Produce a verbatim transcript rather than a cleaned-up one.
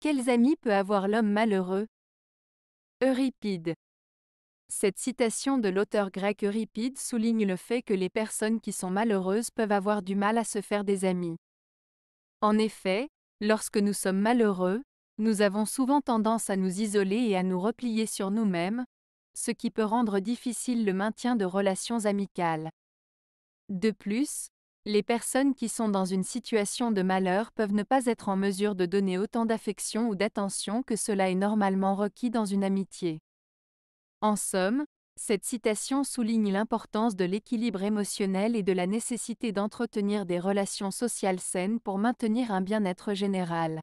Quels amis peut avoir l'homme malheureux? Euripide. Cette citation de l'auteur grec Euripide souligne le fait que les personnes qui sont malheureuses peuvent avoir du mal à se faire des amis. En effet, lorsque nous sommes malheureux, nous avons souvent tendance à nous isoler et à nous replier sur nous-mêmes, ce qui peut rendre difficile le maintien de relations amicales. De plus, les personnes qui sont dans une situation de malheur peuvent ne pas être en mesure de donner autant d'affection ou d'attention que cela est normalement requis dans une amitié. En somme, cette citation souligne l'importance de l'équilibre émotionnel et de la nécessité d'entretenir des relations sociales saines pour maintenir un bien-être général.